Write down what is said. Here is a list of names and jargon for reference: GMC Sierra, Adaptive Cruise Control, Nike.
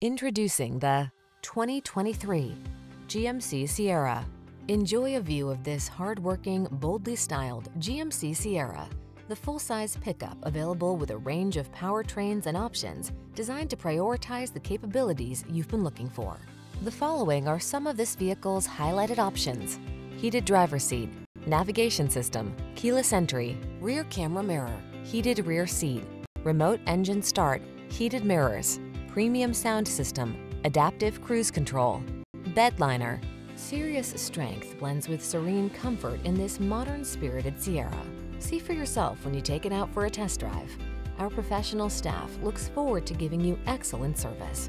Introducing the 2023 GMC Sierra. Enjoy a view of this hard-working, boldly styled GMC Sierra, the full-size pickup available with a range of powertrains and options designed to prioritize the capabilities you've been looking for. The following are some of this vehicle's highlighted options: heated driver's seat, navigation system, keyless entry, rear camera mirror, heated rear seat, remote engine start, heated mirrors, premium sound system, adaptive cruise control, bed liner. Serious strength blends with serene comfort in this modern spirited Sierra. See for yourself when you take it out for a test drive. Our professional staff looks forward to giving you excellent service.